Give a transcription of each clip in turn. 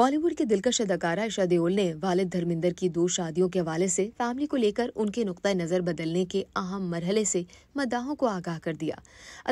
बॉलीवुड के दिलकश अदाकारा ईशा देओल ने वालिद धर्मेंद्र की दो शादियों के हवाले से फैमिली को लेकर उनके नुक्ता नज़र बदलने के अहम मरहले से मद्दाहों को आगाह कर दिया।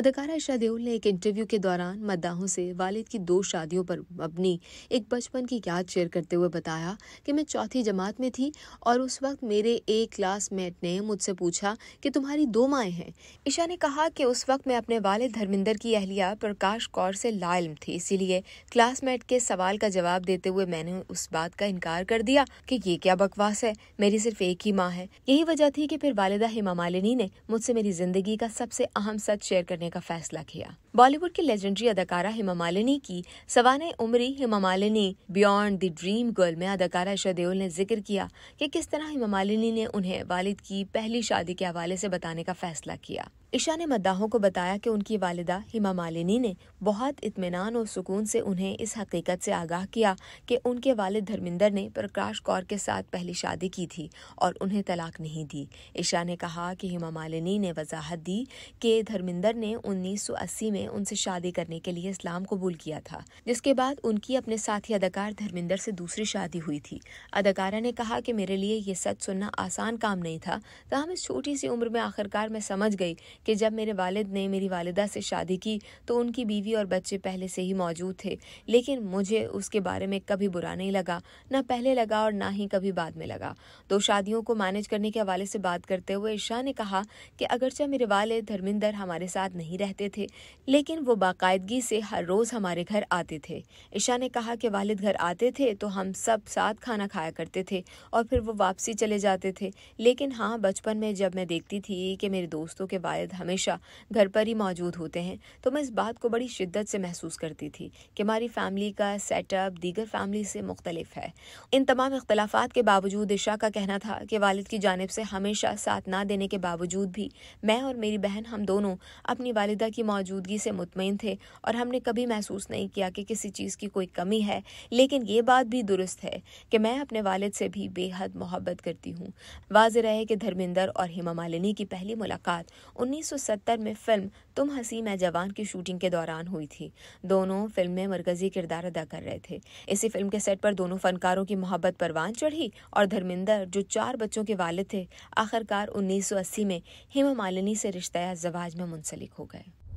अदाकारा ईशा देओल ने एक इंटरव्यू के दौरान मद्दाहों से वालिद की दो शादियों पर अपनी एक बचपन की याद शेयर करते हुए बताया कि मैं चौथी जमात में थी और उस वक्त मेरे एक क्लासमेट ने मुझसे पूछा कि तुम्हारी दो माएँ हैं। ईशा ने कहा कि उस वक्त मैं अपने वालिद धर्मेंद्र की अहलिया प्रकाश कौर से लाइल्म थी, इसीलिए क्लासमेट के सवाल का जवाब देते हुए मैंने उस बात का इनकार कर दिया कि ये क्या बकवास है, मेरी सिर्फ एक ही माँ है। यही वजह थी कि फिर वालिदा हेमा मालिनी ने मुझसे मेरी जिंदगी का सबसे अहम सच शेयर करने का फैसला किया। बॉलीवुड की लेजेंडरी अदाकारा हेमा मालिनी की सवाने उम्री Hema Malini beyond the dream girl में अदाकारा ईशा देओल ने जिक्र किया कि किस तरह हेमा मालिनी ने उन्हें वालिद की पहली शादी के हवाले से बताने का फैसला किया। ईशा ने मद्दाहों को बताया कि उनकी वालिदा हेमा मालिनी ने बहुत इत्मीनान और सुकून से उन्हें इस हकीकत से आगाह किया कि उनके वालिद धर्मेंद्र ने प्रकाश कौर के साथ पहली शादी की थी और उन्हें तलाक नहीं दी। ईशा ने कहा कि हेमा मालिनी ने वजाहत दी कि धर्मेंद्र ने 1980 में उनसे शादी करने के लिए इस्लाम कबूल किया था, जिसके बाद उनकी अपने साथी अदाकार धर्मेंद्र से दूसरी शादी हुई थी। अदाकारा ने कहा कि मेरे लिए ये सच सुनना आसान काम नहीं था, ताहम इस छोटी सी उम्र में आखिरकार मैं समझ गई कि जब मेरे वालिद ने मेरी वालिदा से शादी की तो उनकी बीवी और बच्चे पहले से ही मौजूद थे, लेकिन मुझे उसके बारे में कभी बुरा नहीं लगा, ना पहले लगा और ना ही कभी बाद में लगा। दो शादियों को मैनेज करने के हवाले से बात करते हुए ईशा ने कहा कि अगरचे मेरे वालिद धर्मेंद्र हमारे साथ नहीं रहते थे, लेकिन वो बाकायदगी से हर रोज़ हमारे घर आते थे। ईशा ने कहा कि वालिद घर आते थे तो हम सब साथ खाना खाया करते थे और फिर वो वापसी चले जाते थे, लेकिन हाँ, बचपन में जब मैं देखती थी कि मेरे दोस्तों के वालिद हमेशा घर पर ही मौजूद होते हैं तो मैं इस बात को बड़ी शिद्दत से महसूस करती थी कि हमारी फैमिली का सेटअप दीगर फैमिली से मुख्तलिफ है। इन तमाम इख्तलाफात के बावजूद ईशा का कहना था कि वालिद की जानिब से हमेशा साथ ना देने के बावजूद भी मैं और मेरी बहन हम दोनों अपनी वालिदा की मौजूदगी से मुतमईन थे और हमने कभी महसूस नहीं किया कि किसी चीज़ की कोई कमी है। लेकिन ये बात भी दुरुस्त है कि मैं अपने वालिद से भी बेहद मोहब्बत करती हूँ। वाज़ेह है कि धर्मेंद्र और हेमा मालिनी की पहली मुलाकात 1970 में फिल्म तुम हसीं मैं जवान की शूटिंग के दौरान हुई थी। दोनों फिल्म में मरकजी किरदार अदा कर रहे थे। इसी फिल्म के सेट पर दोनों फनकारों की मोहब्बत परवान चढ़ी और धर्मेंद्र, जो 4 बच्चों के वालिद थे, आखिरकार 1980 में हेमा मालिनी से रिश्ता या ज़वाज में मुंसलिक हो गए।